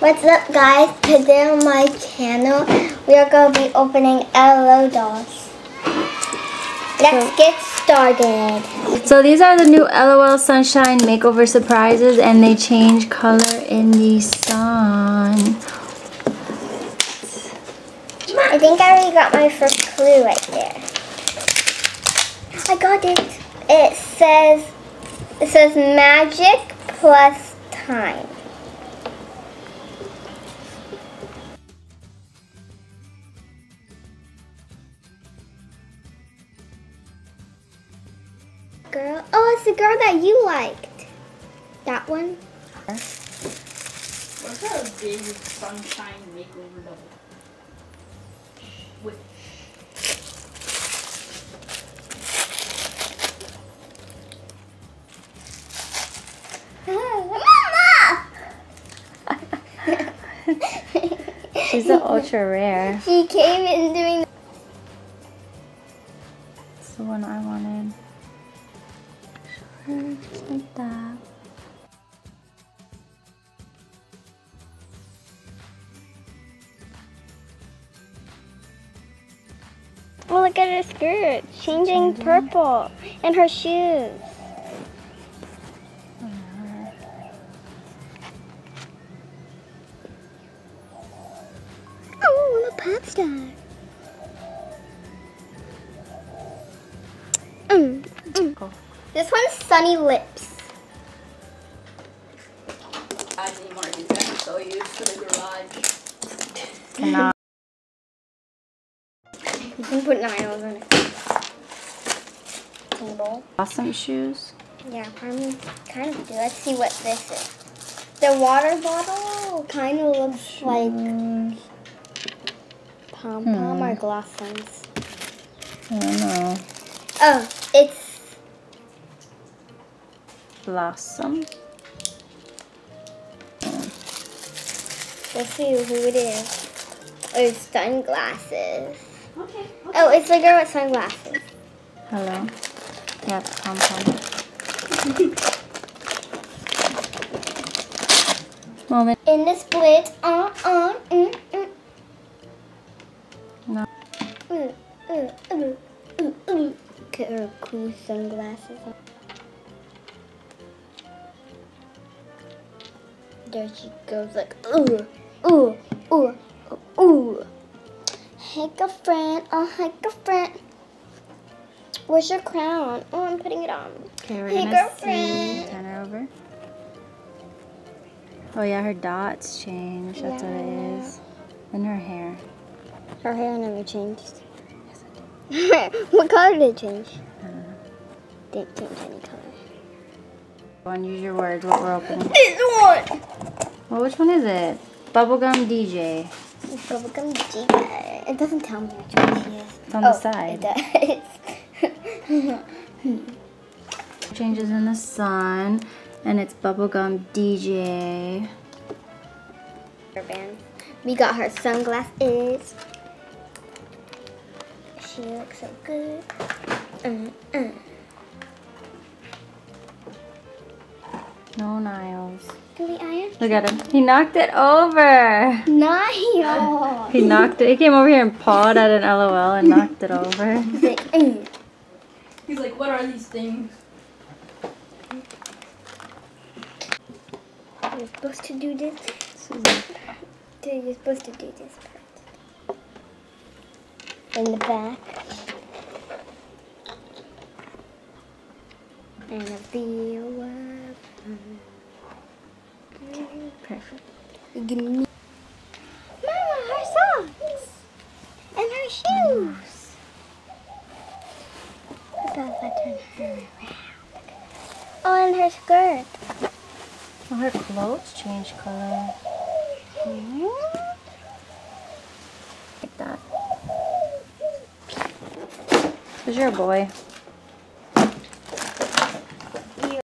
What's up, guys? Today on my channel, we are going to be opening LOL dolls. Let's get started. So these are the new LOL Sunshine Makeover Surprises, and they change color in the sun. I think I already got my first clue right there. I got it. It says magic plus time. Girl. Oh, it's the girl that you liked. That one. What's that big sunshine makeover double? Wait. Mama! She's an ultra rare. She came in doing. It's the one I wanted. Like that. Oh, look at her skirt changing purple and her shoes. Oh, I'm a pop star. Cool. This one's Sunny Lips. I need more these. I'm so used to the garage. Cannot. You can put Niles in it. Bowl. Awesome shoes. Yeah, I kind of do. Let's see what this is. The water bottle kind of looks like pom-pom or gloss ones. I don't know. Oh, it's Blossom. Let's see who it is. Oh, it's sunglasses. Okay. Oh, it's the girl with sunglasses. Hello. Yeah, pom pom. Moment. In the split. No. Look at her cool sunglasses on. There she goes, like, ooh, ooh, ooh, ooh. Hey, girlfriend. Oh, hey, girlfriend. Where's your crown? Oh, I'm putting it on. Okay, we're gonna see. Turn her over. Oh, yeah, her dots change. That's what it is. And her hair. Her hair never changed. Yes, it did. What color did it change? I don't know. Didn't change any color. Go on, use your words, what we're opening. This one! Well, which one is it? Bubblegum DJ. It's Bubblegum DJ. It doesn't tell me which one she is. It's on the side. It does. Changes in the sun, and it's Bubblegum DJ. We got her sunglasses. She looks so good. No, Niles. Look at him. He knocked it over. Niles. He knocked it. He came over here and pawed at an LOL and knocked it over. He's like, what are these things? You're supposed to do this. Dude, you're supposed to do this part. In the back. And a viewer. Okay, perfect. Mama, her socks and her shoes. I thought if I turn her around. Oh, and her skirt. Well, her clothes change color. Like that. Because you're a boy.